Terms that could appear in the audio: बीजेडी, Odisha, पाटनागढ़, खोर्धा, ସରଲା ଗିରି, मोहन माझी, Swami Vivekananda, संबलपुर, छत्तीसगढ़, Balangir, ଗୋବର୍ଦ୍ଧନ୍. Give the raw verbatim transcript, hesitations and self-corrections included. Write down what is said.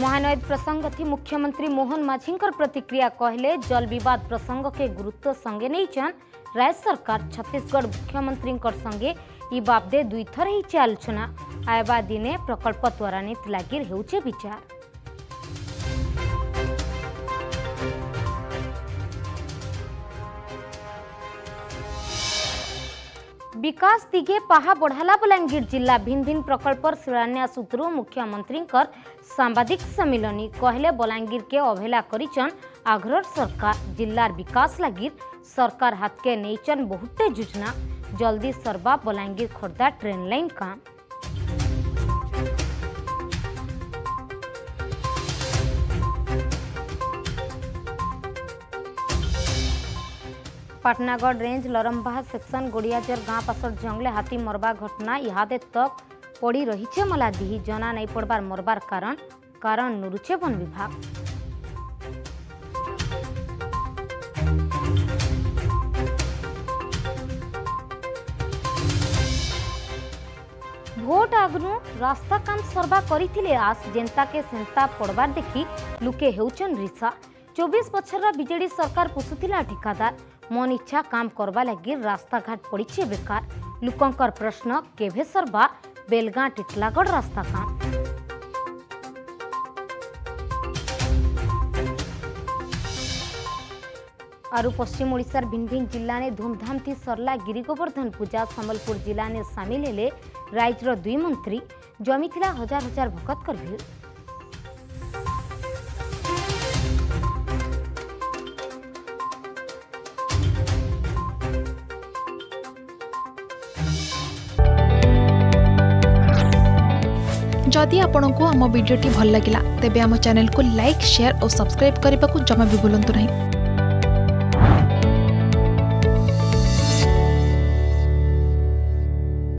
महानयद प्रसंग थी मुख्यमंत्री मोहन माझी प्रतिक्रिया कहले जल विवाद प्रसंग के गुरुत्व संगे नहीं राज्य सरकार छत्तीसगढ़ मुख्यमंत्री संगे इ बाबदे दुई थर ही आलोचना आयबा दिने प्रकल्प त्वरान्वित लगी होचे विचार। विकास दिघे पाहा बढ़ाला बलांगीर जिला भिन्न भिन्न प्रकल्पर शिलान्यास सूत्रु मुख्यमंत्री सांबादिक सम्मिलनी कहले बलांगीर के अवहेला करिचन आग्रह सरकार जिलार विकास लगी सरकार हाथ के नहींचन बहुते योजना जल्दी सरबा बलांगीर खोर्धा ट्रेन लाइन काम। पाटनागढ़ रेंज लरंबाहा सेक्शन गोड़ियाजर गाँ पासर जंगले हाथी मरबा घटना इहादे तक पड़ी रही छे मलादिही जना नहीं पड़बार मरबार कारण कारण नुरुचे वन विभाग। भोट आगु रास्ता काम सरबा करिथिले आस जेंता के सेंता पड़बार देखी लुके हेउचन रिसा। चौबीस बछर बीजेडी सरकार पोषुथिला ठेकादार मन इच्छा काम करवा लगी रास्ता घाट पड़े बेकार। लोकंकर प्रश्न केभे सरबा बेलगां टिटलागढ़ रास्ता काम। आरु पश्चिम ओडिशार भिन्न भिन्न जिला ने धूमधाम थी सरला गिरी गोवर्धन पूजा। संबलपुर जिला ने सामिल हेले राज्यर दुई मंत्री जमीथिला हजार हजार भक्त कर भीड़। जदि आपंक आम भिडी भल लगा तेब आम चैनल को लाइक शेयर और सब्सक्राइब करने को जमा भी भूलु नहीं।